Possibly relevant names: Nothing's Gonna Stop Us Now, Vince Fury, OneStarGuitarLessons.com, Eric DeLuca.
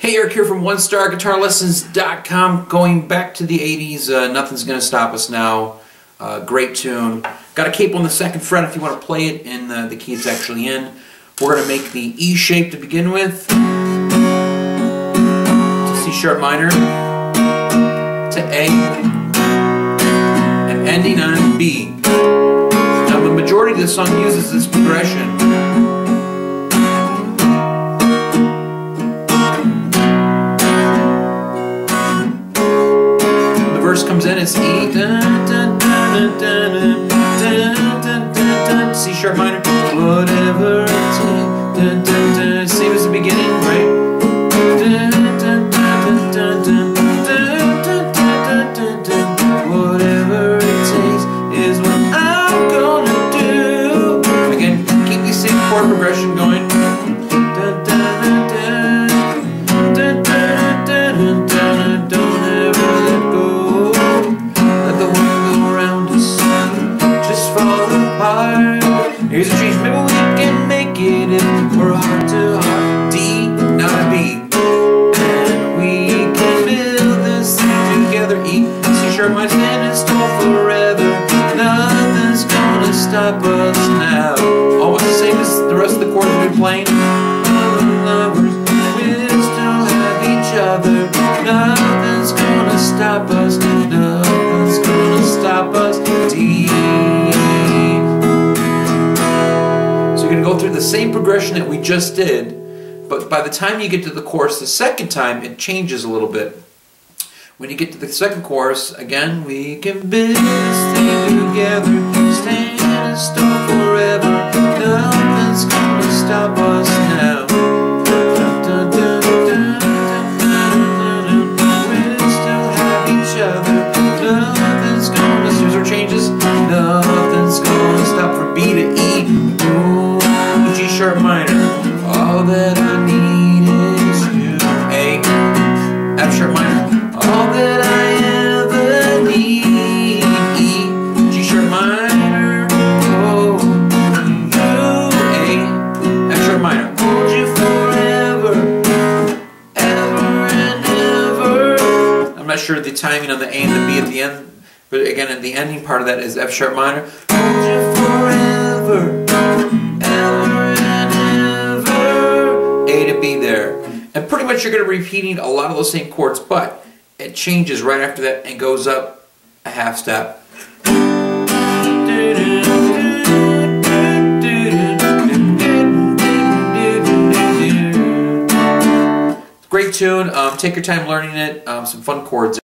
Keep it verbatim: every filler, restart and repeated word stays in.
Hey, Eric here from One Star Guitar Lessons dot com. Going back to the eighties, uh, Nothing's Gonna Stop Us Now. Uh, great tune. Got a capo on the second fret if you want to play it in the, the key it's actually in. We're going to make the E shape to begin with, to C sharp minor, to A, and ending on B. Now the majority of the song uses this progression. Comes in as E, C sharp minor, whatever, same as the beginning, right? Whatever it takes is what I'm gonna do. Again, keep the same chord progression going. Here's a change, maybe we can make it if we're heart to heart, D, not B. And we can build this thing together, E, C sharp minor, and it's all forever. Nothing's gonna stop us now. Almost the same as the rest of the chords we've been playing. Lovers, we'll still have each other. Nothing's gonna stop us, nothing's gonna stop us, D. Go through the same progression that we just did, but by the time you get to the chorus the second time, it changes a little bit. When you get to the second chorus, again, we can build this thing together, stand and stop forever, nothing's gonna stop us now. We'll still have each other, nothing's gonna stop us. Here's our changes, nothing's gonna stop, from B to E. G sharp minor, all that I need is you. A, F sharp minor, all that I ever need. E, G sharp minor, oh, you. A, F sharp minor, hold you forever, ever and ever. I'm not sure the timing on the A and the B at the end, but again, at the ending part of that is F sharp minor. Hold you forever. And pretty much you're going to be repeating a lot of those same chords, but it changes right after that and goes up a half step. Great tune. Um, take your time learning it. Um, some fun chords.